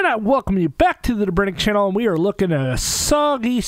And I welcome you back to the Dobrinich channel, and we are looking at a soggy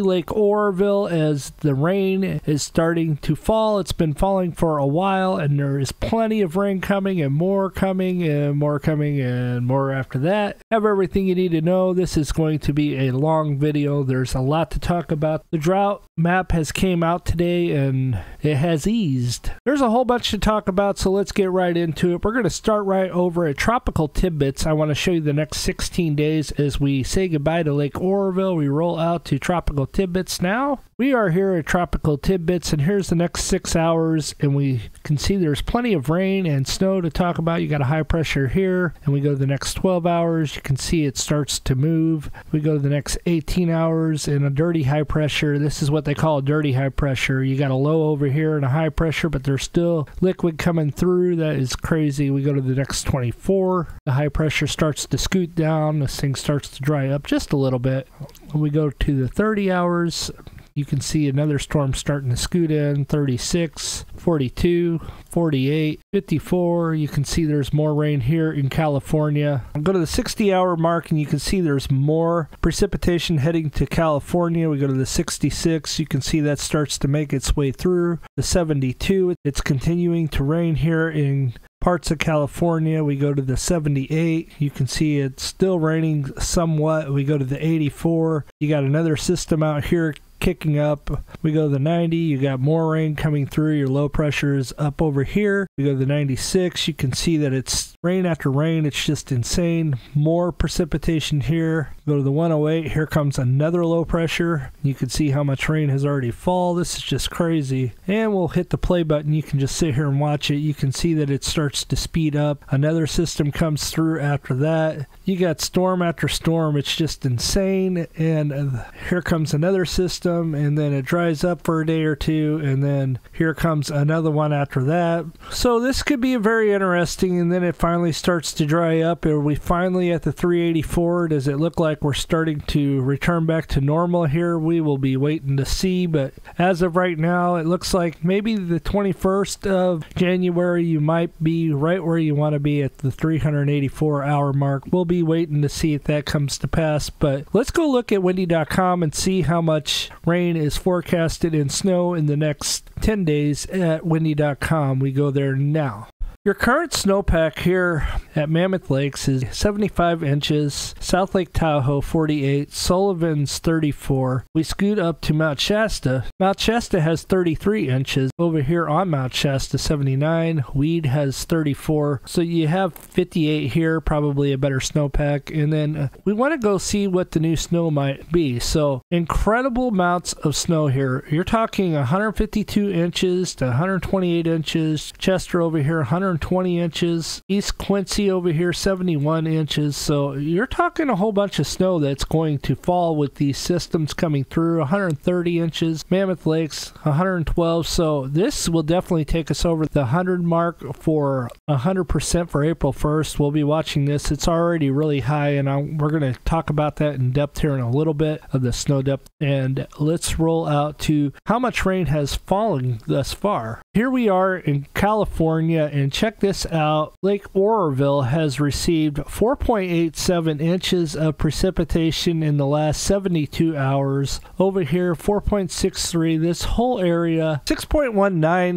Lake Oroville as the rain is starting to fall. It's been falling for a while, and there is plenty of rain coming, and more coming, and more coming, and more after that. Have everything you need to know. This is going to be a long video. There's a lot to talk about. The drought map has came out today, and it has eased. There's a whole bunch to talk about, so let's get right into it. We're going to start right over at Tropical Tidbits. I want to show you the next 16 days as we say goodbye to Lake Oroville. We roll out to Tropical Tidbits now. We are here at Tropical Tidbits, and here's the next 6 hours, and we can see there's plenty of rain and snow to talk about. You got a high pressure here, and we go to the next 12 hours. You can see it starts to move. We go to the next 18 hours and a dirty high pressure. This is what they call a dirty high pressure. You got a low over here and a high pressure, but there's still liquid coming through. That is crazy. We go to the next 24. The high pressure starts to scoot down. This thing starts to dry up just a little bit. When we go to the 30 hours, you can see another storm starting to scoot in. 36, 42, 48, 54. You can see there's more rain here in California. I'll go to the 60-hour mark, and you can see there's more precipitation heading to California. We go to the 66. You can see that starts to make its way through. The 72, it's continuing to rain here in parts of California. We go to the 78. You can see it's still raining somewhat. We go to the 84. You got another system out here kicking up. We go to the 90. You got more rain coming through. Your low pressure is up over here. We go to the 96. You can see that it's rain after rain. It's just insane. More precipitation here. Go to the 108. Here comes another low pressure. You can see how much rain has already fallen. This is just crazy. And we'll hit the play button. You can just sit here and watch it. You can see that it starts to speed up. Another system comes through after that. You got storm after storm. It's just insane. And here comes another system. And then it dries up for a day or two, and then here comes another one after that. So this could be very interesting, and then it finally starts to dry up, and we finally at the 384. Does it look like we're starting to return back to normal here? We will be waiting to see, but as of right now, it looks like maybe the 21st of January you might be right where you want to be at the 384 hour mark. We'll be waiting to see if that comes to pass, but let's go look at Windy.com and see how much rain is forecasted and snow in the next 10 days at Windy.com. We go there now. Your current snowpack here at Mammoth Lakes is 75 inches, South Lake Tahoe 48, Sullivan's 34. We scoot up to Mount Shasta. Mount Shasta has 33 inches. Over here on Mount Shasta, 79. Weed has 34. So you have 58 here, probably a better snowpack. And then we want to go see what the new snow might be. So incredible amounts of snow here. You're talking 152 inches to 128 inches. Chester over here, 120 inches. East Quincy over here, 71 inches. So you're talking a whole bunch of snow that's going to fall with these systems coming through. 130 inches. Mammoth Lakes, 112. So this will definitely take us over the 100 mark for 100% for April 1st. We'll be watching this. It's already really high, and we're going to talk about that in depth here in a little bit of the snow depth. And let's roll out to how much rain has fallen thus far. Here we are in California, and check this out. Lake Oroville has received 4.87 inches of precipitation in the last 72 hours. Over here, 4.63. This whole area, 6.19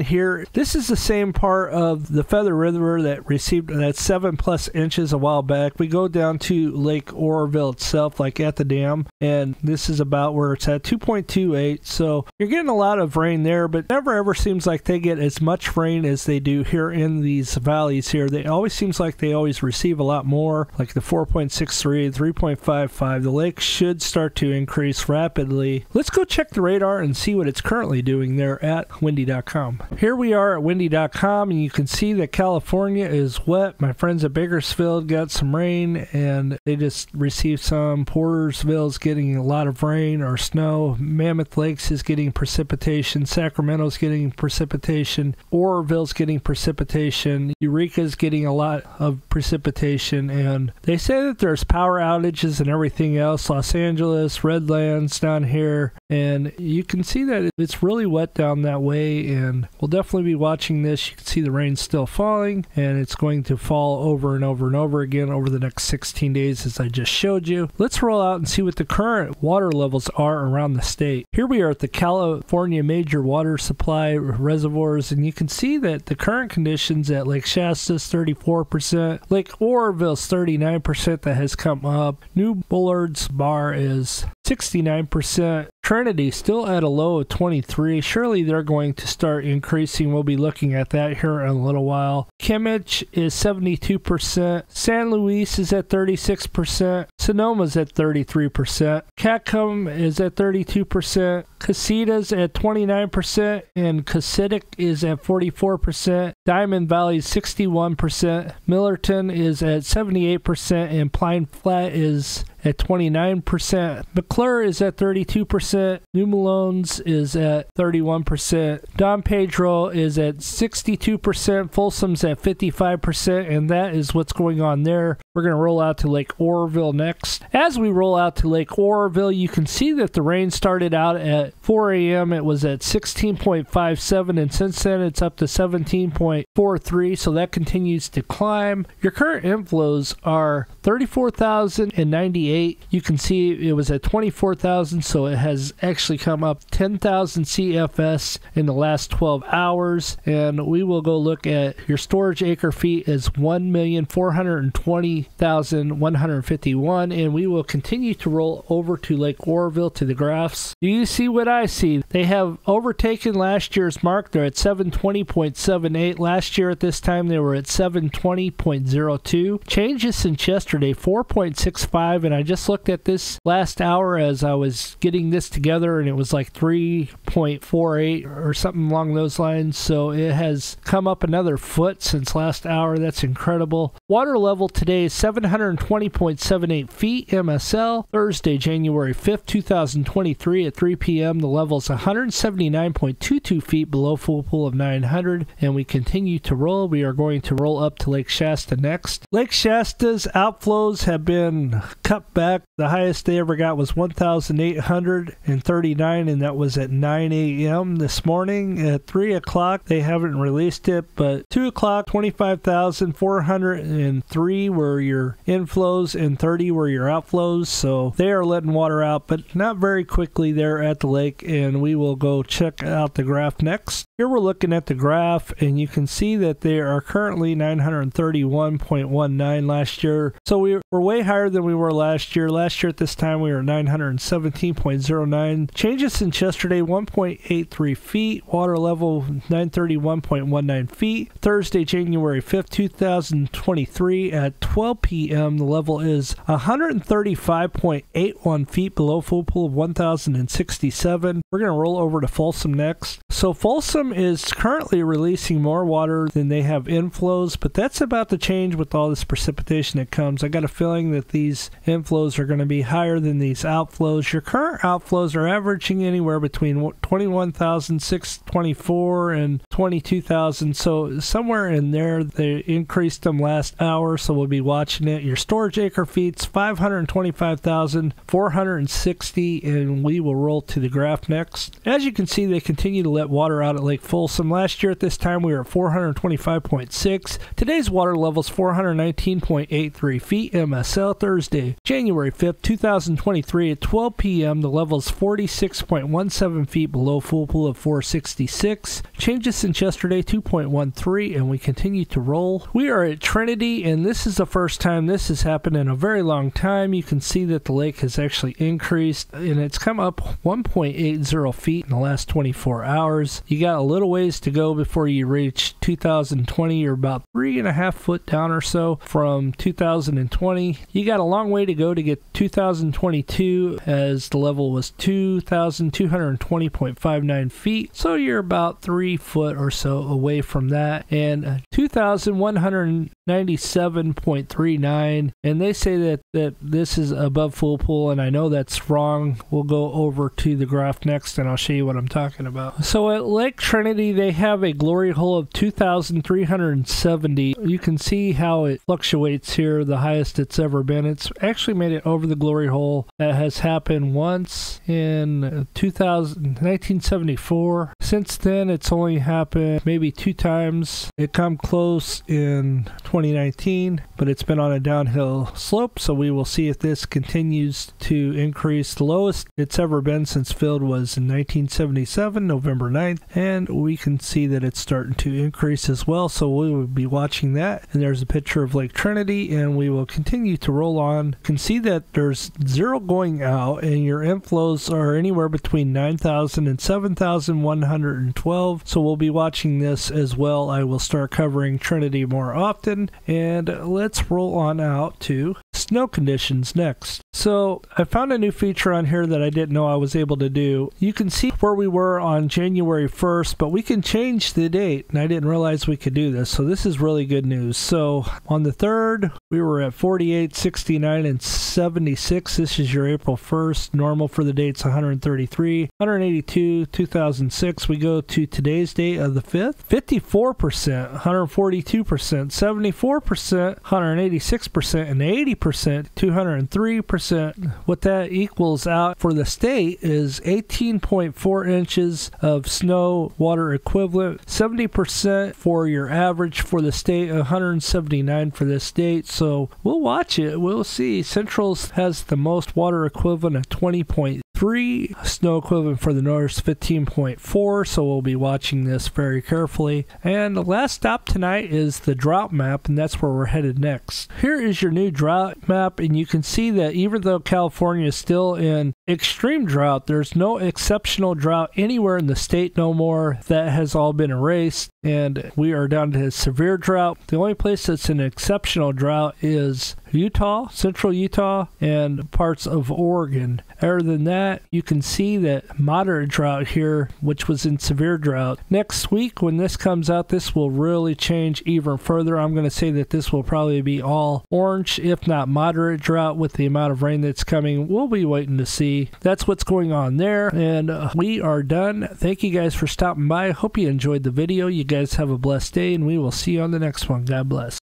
here. This is the same part of the Feather River that received that 7+ inches a while back. We go down to Lake Oroville itself, like at the dam, and this is about where it's at, 2.28. So you're getting a lot of rain there, but never ever seems like they get as much rain as they do here in these valleys here. They always seems like they always receive a lot more, like the 4.63, 3.55. The lake should start to increase rapidly. Let's go check the radar and see what it's currently doing there at Windy.com. Here we are at Windy.com, and you can see that California is wet. My friends at Bakersfield got some rain, and they just received some. Portersville's getting a lot of rain or snow. Mammoth Lakes is getting precipitation. Sacramento's getting precipitation. precipitation. Oroville's getting precipitation. Eureka's getting a lot of precipitation. And they say that there's power outages and everything else. Los Angeles, Redlands down here. And you can see that it's really wet down that way. And we'll definitely be watching this. You can see the rain still falling. And it's going to fall over and over and over again over the next 16 days, as I just showed you. Let's roll out and see what the current water levels are around the state. Here we are at the California Major Water Supply Reservoirs, and you can see that the current conditions at Lake Shasta is 34%, Lake Oroville is 39% that has come up, New Bullard's Bar is 69%, Trinity still at a low of 23. Surely they're going to start increasing. We'll be looking at that here in a little while. Kimmich is 72%. San Luis is at 36%. Sonoma's at 33%. Catcom is at 32%. Casita's at 29%. And Casitic is at 44%. Diamond Valley is 61%. Millerton is at 78%. And Pline Flat is at 29%. McClure is at 32%. New Malone's is at 31%. Don Pedro is at 62%. Folsom's at 55%. And that is what's going on there. We're going to roll out to Lake Oroville next. As we roll out to Lake Oroville, you can see that the rain started out at 4 a.m. It was at 16.57. And since then, it's up to 17.43. So that continues to climb. Your current inflows are 34,098. You can see it was at 24,000, so it has actually come up 10,000 CFS in the last 12 hours. And we will go look at your storage acre feet is 1,420,151, and we will continue to roll over to Lake Oroville to the graphs. Do you see what I see? They have overtaken last year's mark. They're at 720.78. Last year at this time, they were at 720.02. Changes since yesterday, 4.65, and I just looked at this last hour as I was getting this together, and it was like 3.48 or something along those lines. So it has come up another foot since last hour. That's incredible. Water level today is 720.78 feet MSL. Thursday, January 5th, 2023 at 3 p.m. The level is 179.22 feet below full pool of 900, and we continue to roll. We are going to roll up to Lake Shasta next. Lake Shasta's outflows have been cut back. The highest they ever got was 1,839, and that was at 9 a.m. this morning. At 3 o'clock, they haven't released it, but 2 o'clock, 25,403 were your inflows and 30 were your outflows. So they are letting water out, but not very quickly there at the lake, and we will go check out the graph next. Here we're looking at the graph, and you can see that they are currently 931.19 last year. So we're way higher than we were last year. Last year at this time, we were 917.09. Changes since yesterday, 1.83 feet. Water level, 931.19 feet. Thursday, January 5th, 2023 at 12 p.m. The level is 135.81 feet below full pool of 1,067. We're going to roll over to Folsom next. So Folsom is currently releasing more water than they have inflows, but that's about to change with all this precipitation that comes. I got a feeling that these inflows are going to be higher than these outflows. Your current outflows are averaging anywhere between 21,624 and 22,000. So somewhere in there, they increased them last hour. So we'll be watching it. Your storage acre feet's 525,460, and we will roll to the graph next. As you can see, they continue to let water out at Lake Folsom. Last year at this time, we were at 425.6. Today's water level is 419.83 feet MSL. Thursday, January 5th, 2023 at 12 p.m. The level is 46.17 feet below full pool of 466. Changes since yesterday, 2.13, and we continue to roll. We are at Trinity, and this is the first time this has happened in a very long time. You can see that the lake has actually increased, and it's come up 1.80 feet in the last 24 hours. You got a little ways to go before you reach 2020. You're about 3.5 foot down or so from 2020. You got a long way to go to get 2022, as the level was 2,220.59 feet. So you're about 3 foot or so away from that. And 2,197.39, and they say that this is above full pool, and I know that's wrong. We'll go over to the graph next, and I'll show you what I'm talking about. So at Lake Trinity, they have a glory hole of 2,370. You can see how it fluctuates here, the highest it's ever been. It's actually made it over the glory hole. That has happened once in 1974. Since then, it's only happened maybe two times. It come close in 2019, but it's been on a downhill slope, so we will see if this continues to increase. The lowest it's ever been since filled was in 1977, November 9th, and we can see that it's starting to increase as well, so we will be watching that. And there's a picture of Lake Trinity, and we will continue to roll on. You can see that there's zero going out, and your inflows are anywhere between 9,000 and 7,112, so we'll be watching this as well. I will start covering Trinity more often, and let's roll on out to snow conditions next. So I found a new feature on here that I didn't know I was able to do. You can see where we were on January 1st, but we can change the date, and I didn't realize we could do this, so this is really good news. So on the 3rd, we were at 48, 69, and 76. This is your April 1st. Normal for the date's 133, 182, 2006. We go to today's date of the 5th, 54%, 142%, 74%, 186%, and 80%, 203%. What that equals out for the state is 18.4 inches of snow water equivalent, 70% for your average for the state, 179 for this date. So we'll watch it. We'll see. Central's has the most water equivalent of 20.3, snow equivalent for the north 15.4, so we'll be watching this very carefully. And the last stop tonight is the drought map, and that's where we're headed next. Here is your new drought map, and you can see that even though California is still in extreme drought, there's no exceptional drought anywhere in the state no more. That has all been erased, and we are down to severe drought. The only place that's an exceptional drought is Utah, central Utah, and parts of Oregon. Other than that, you can see that moderate drought here, which was in severe drought. Next week, when this comes out, this will really change even further. I'm going to say that this will probably be all orange, if not moderate drought, with the amount of rain that's coming. We'll be waiting to see. That's what's going on there, and we are done. Thank you guys for stopping by. I hope you enjoyed the video. You guys have a blessed day, and we will see you on the next one. God bless.